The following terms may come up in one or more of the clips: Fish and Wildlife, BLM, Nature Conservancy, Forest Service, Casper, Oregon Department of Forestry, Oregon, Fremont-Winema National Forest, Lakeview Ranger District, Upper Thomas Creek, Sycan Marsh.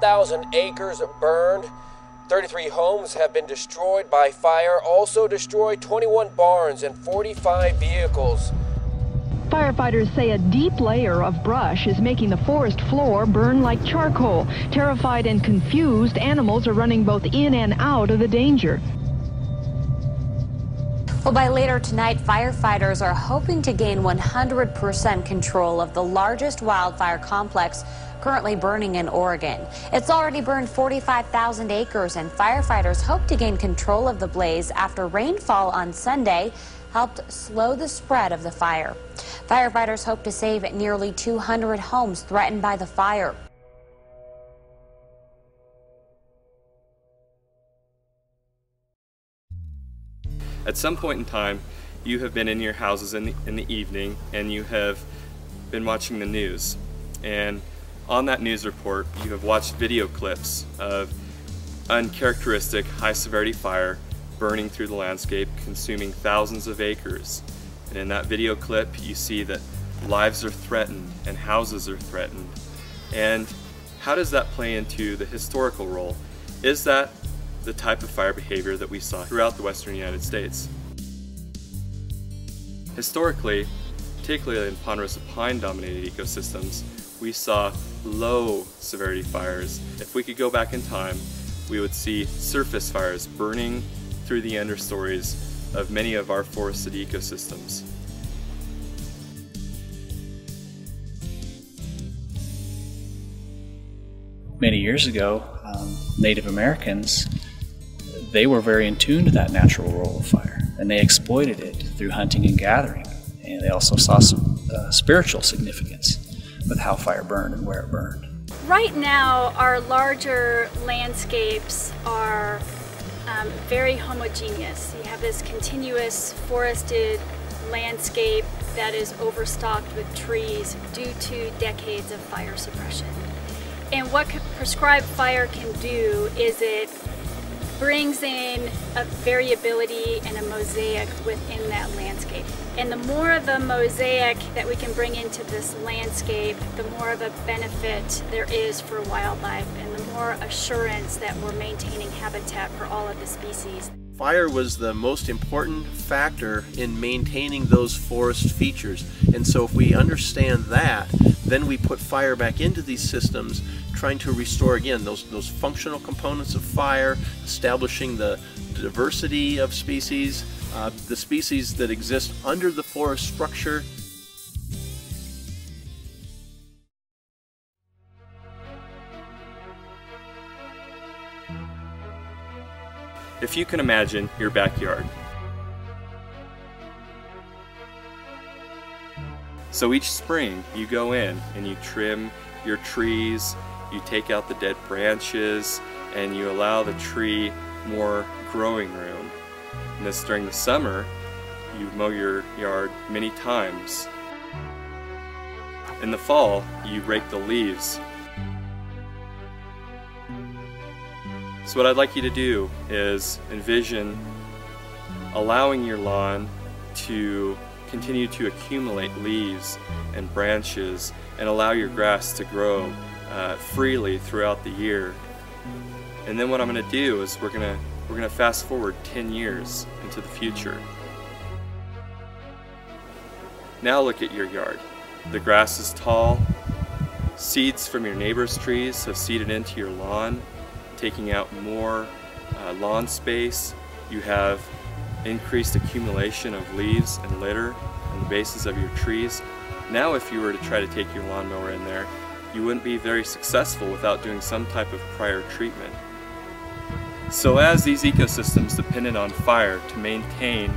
10,000 acres burned. 33 homes have been destroyed by fire, also destroyed 21 barns and 45 vehicles. Firefighters say a deep layer of brush is making the forest floor burn like charcoal. Terrified and confused, animals are running both in and out of the danger. Well, by later tonight, firefighters are hoping to gain 100% control of the largest wildfire complex currently burning in Oregon. It's already burned 45,000 acres, and firefighters hope to gain control of the blaze after rainfall on Sunday helped slow the spread of the fire. Firefighters hope to save nearly 200 homes threatened by the fire. At some point in time, you have been in your houses in the evening, and you have been watching the news. And on that news report, you have watched video clips of uncharacteristic high-severity fire burning through the landscape, consuming thousands of acres. And in that video clip, you see that lives are threatened and houses are threatened. And how does that play into the historical role? Is that the type of fire behavior that we saw throughout the western United States? Historically, particularly in ponderosa pine-dominated ecosystems, we saw low severity fires. If we could go back in time, we would see surface fires burning through the understories of many of our forested ecosystems. Many years ago, Native Americans, they were very in tune to that natural role of fire, and they exploited it through hunting and gathering, and they also saw some spiritual significance with how fire burned and where it burned. Right now, our larger landscapes are very homogeneous. You have this continuous forested landscape that is overstocked with trees due to decades of fire suppression. And what prescribed fire can do is it brings in a variability and a mosaic within that landscape. And the more of a mosaic that we can bring into this landscape, the more of a benefit there is for wildlife and the more assurance that we're maintaining habitat for all of the species. Fire was the most important factor in maintaining those forest features. And so if we understand that, then we put fire back into these systems, trying to restore again those functional components of fire, establishing the diversity of species, the species that exist under the forest structure. If you can imagine your backyard. So each spring you go in and you trim your trees, you take out the dead branches, and you allow the tree more growing room. And this during the summer, you mow your yard many times. In the fall, you rake the leaves. So what I'd like you to do is envision allowing your lawn to continue to accumulate leaves and branches and allow your grass to grow freely throughout the year. And then what I'm going to do is we're going to fast forward 10 years into the future. Now look at your yard. The grass is tall. Seeds from your neighbor's trees have seeded into your lawn, taking out more lawn space. You have increased accumulation of leaves and litter on the bases of your trees. Now if you were to try to take your lawnmower in there, you wouldn't be very successful without doing some type of prior treatment. So as these ecosystems depended on fire to maintain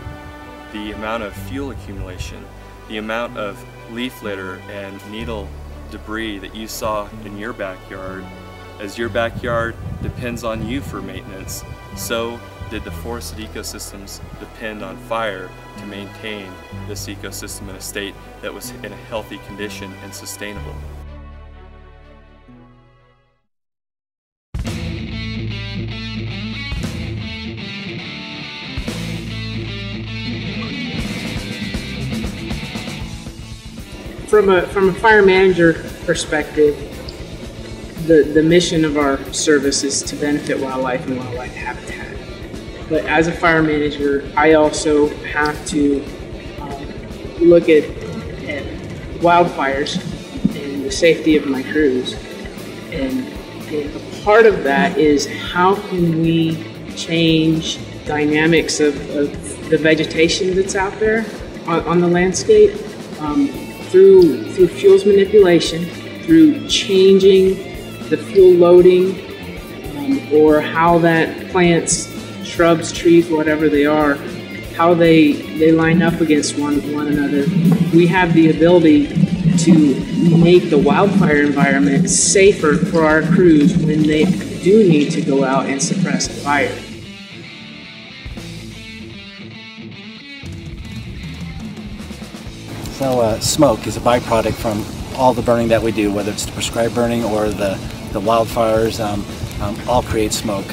the amount of fuel accumulation, the amount of leaf litter and needle debris that you saw in your backyard, as your backyard depends on you for maintenance, so did the forested ecosystems depend on fire to maintain this ecosystem in a state that was in a healthy condition and sustainable. From a fire manager perspective, The mission of our service is to benefit wildlife and wildlife habitat. But as a fire manager, I also have to look at wildfires and the safety of my crews. And a part of that is how can we change dynamics of the vegetation that's out there on the landscape through fuels manipulation, through changing the fuel loading or how that plants, shrubs, trees, whatever they are, how they line up against one another. We have the ability to make the wildfire environment safer for our crews when they do need to go out and suppress a fire. So smoke is a byproduct from all the burning that we do, whether it's the prescribed burning or the wildfires, all create smoke.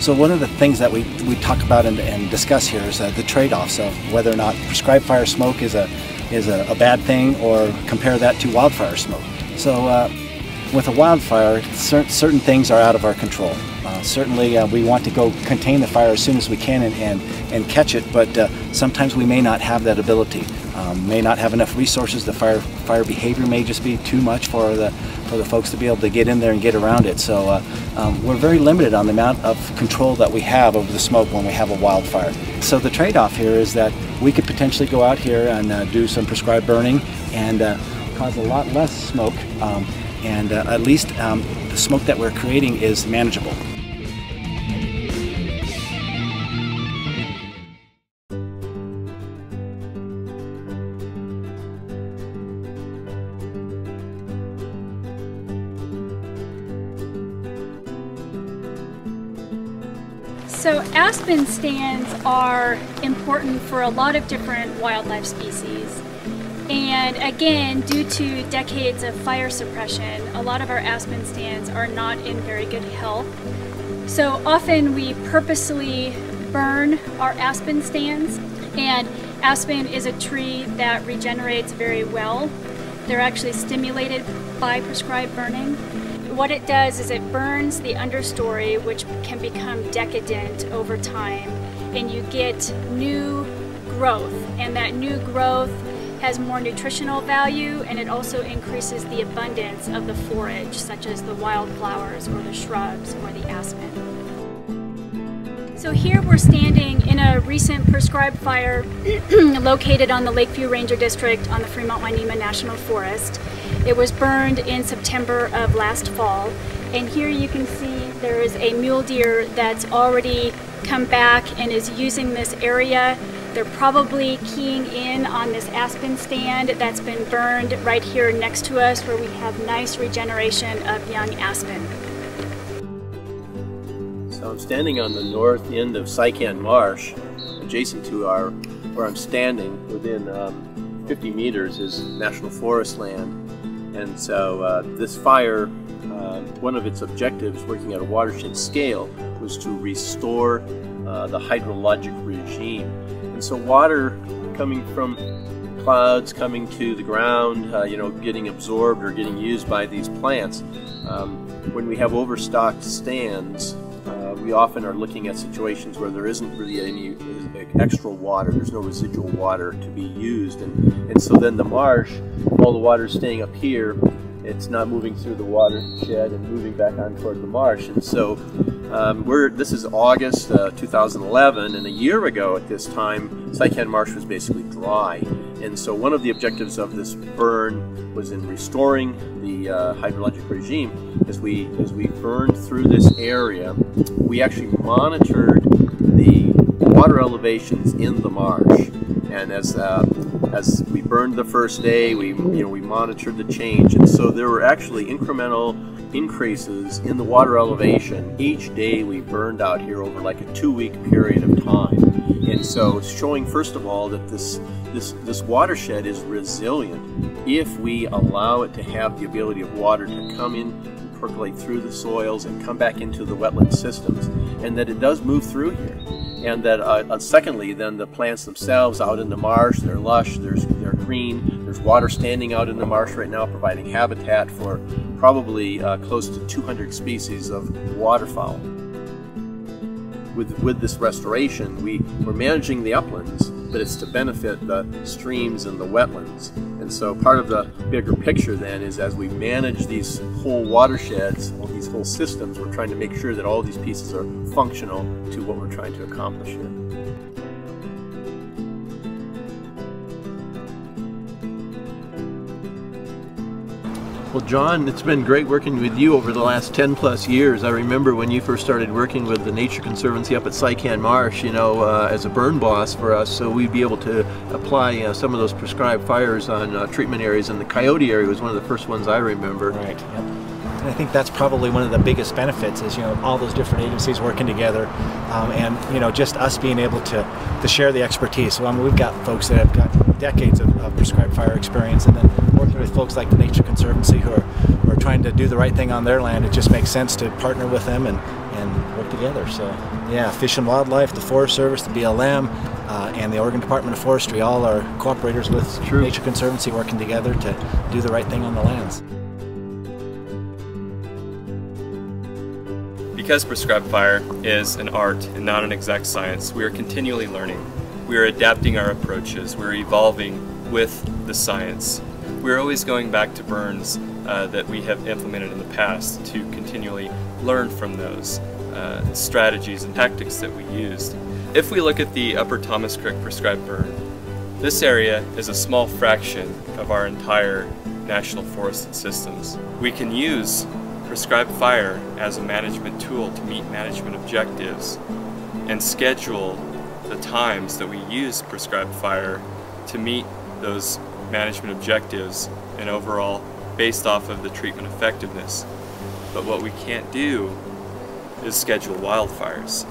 So one of the things that we talk about and discuss here is the trade-offs of whether or not prescribed fire smoke is a bad thing, or compare that to wildfire smoke. So with a wildfire, certain things are out of our control. Certainly we want to go contain the fire as soon as we can and catch it, but sometimes we may not have that ability, may not have enough resources. The fire behavior may just be too much for the folks to be able to get in there and get around it. So we're very limited on the amount of control that we have over the smoke when we have a wildfire. So the trade-off here is that we could potentially go out here and do some prescribed burning and cause a lot less smoke, and at least the smoke that we're creating is manageable. So aspen stands are important for a lot of different wildlife species. And again, due to decades of fire suppression, a lot of our aspen stands are not in very good health. So often we purposely burn our aspen stands, and aspen is a tree that regenerates very well. They're actually stimulated by prescribed burning. What it does is it burns the understory, which can become decadent over time, and you get new growth, and that new growth has more nutritional value, and it also increases the abundance of the forage, such as the wildflowers or the shrubs or the aspen. So here we're standing in a recent prescribed fire located on the Lakeview Ranger District on the Fremont-Winema National Forest. It was burned in September of last fall, and here you can see there is a mule deer that's already come back and is using this area. They're probably keying in on this aspen stand that's been burned right here next to us, where we have nice regeneration of young aspen. So I'm standing on the north end of Sycan Marsh, adjacent to where I'm standing within 50 meters is national forest land. And so this fire, one of its objectives working at a watershed scale was to restore the hydrologic regime. And so water coming from clouds, coming to the ground, you know, getting absorbed or getting used by these plants. When we have overstocked stands, we often are looking at situations where there isn't really any extra water. There's no residual water to be used. And so then the marsh, all the water is staying up here. It's not moving through the watershed and moving back on toward the marsh. And so this is August 2011, and a year ago at this time, Sycan Marsh was basically dry. And so one of the objectives of this burn was in restoring the hydrologic regime. As we burned through this area, we actually monitored the water elevations in the marsh. And as we burned the first day, we monitored the change, and so there were actually incremental increases in the water elevation each day we burned out here over like a 2-week period of time. And so it's showing, first of all, that this watershed is resilient if we allow it to have the ability of water to come in and percolate through the soils and come back into the wetland systems, and that it does move through here. And that secondly, then the plants themselves out in the marsh, they're lush, they're green, There's water standing out in the marsh right now, providing habitat for probably close to 200 species of waterfowl. With this restoration, we're managing the uplands, but it's to benefit the streams and the wetlands. And so part of the bigger picture then is, as we manage these whole watersheds, all these whole systems, we're trying to make sure that all these pieces are functional to what we're trying to accomplish here. Well, John, it's been great working with you over the last 10+ years. I remember when you first started working with the Nature Conservancy up at Sycan Marsh, you know, as a burn boss for us, so we'd be able to apply some of those prescribed fires on treatment areas, and the coyote area was one of the first ones I remember. Right. Yep. And I think that's probably one of the biggest benefits is, you know, all those different agencies working together, and, you know, just us being able to share the expertise. So, I mean, we've got folks that have got decades of prescribed fire experience, and then working with folks like the Nature Conservancy who are trying to do the right thing on their land. It just makes sense to partner with them and work together. So, yeah, Fish and Wildlife, the Forest Service, the BLM, and the Oregon Department of Forestry, all are cooperators with Nature Conservancy, working together to do the right thing on the lands. Because prescribed fire is an art and not an exact science, we are continually learning. We are adapting our approaches. We are evolving with the science. We are always going back to burns that we have implemented in the past to continually learn from those strategies and tactics that we used. If we look at the Upper Thomas Creek prescribed burn, this area is a small fraction of our entire national forested systems. We can use prescribed fire as a management tool to meet management objectives and schedule the times that we use prescribed fire to meet those management objectives and overall based off of the treatment effectiveness. But what we can't do is schedule wildfires.